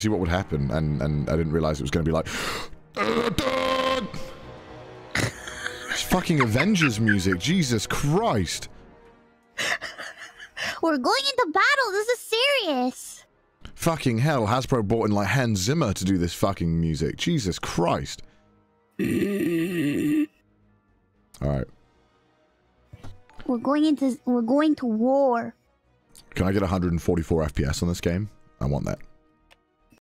see what would happen, and I didn't realize it was going to be like it's fucking Avengers music. Jesus Christ. We're going into battle. This is serious. Fucking hell, Hasbro bought in like Hans Zimmer to do this fucking music. Jesus Christ. Alright. We're going to war. Can I get 144 FPS on this game? I want that.